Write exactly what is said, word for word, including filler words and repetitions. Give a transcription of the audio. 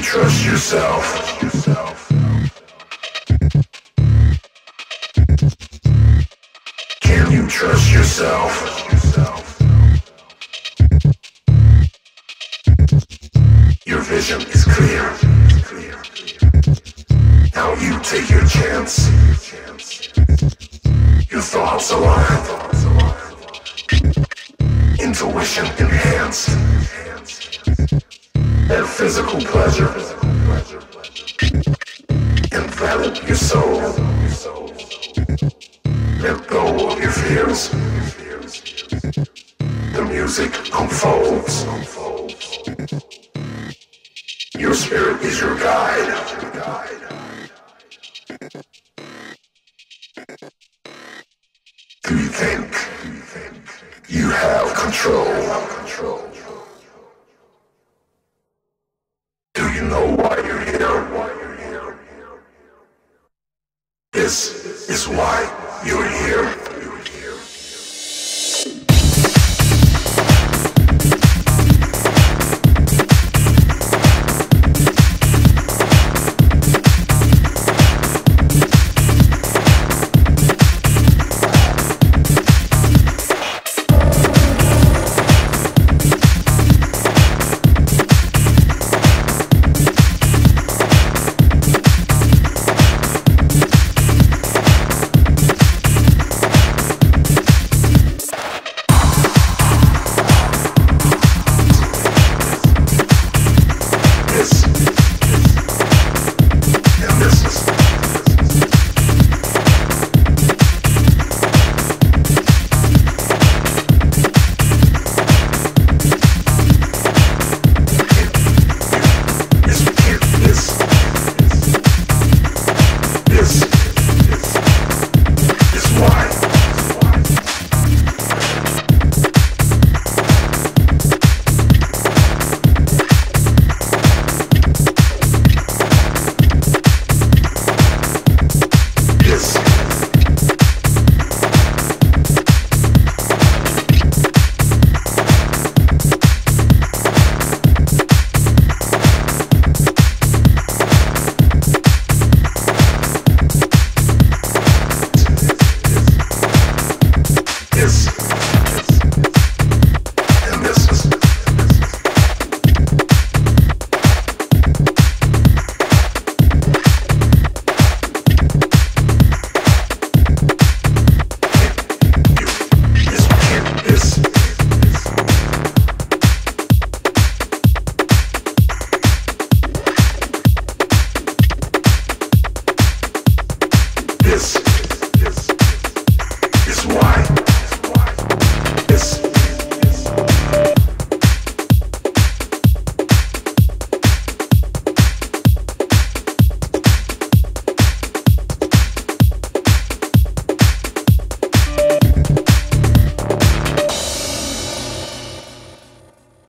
Trust yourself. Trust yourself. Can you trust yourself? Your vision is clear. Now you take your chance. Your thoughts align. Intuition enhanced. And physical pleasure, envelop your soul, let go of your fears, the music unfolds, your spirit is your guide. Do you think you have control? Do you know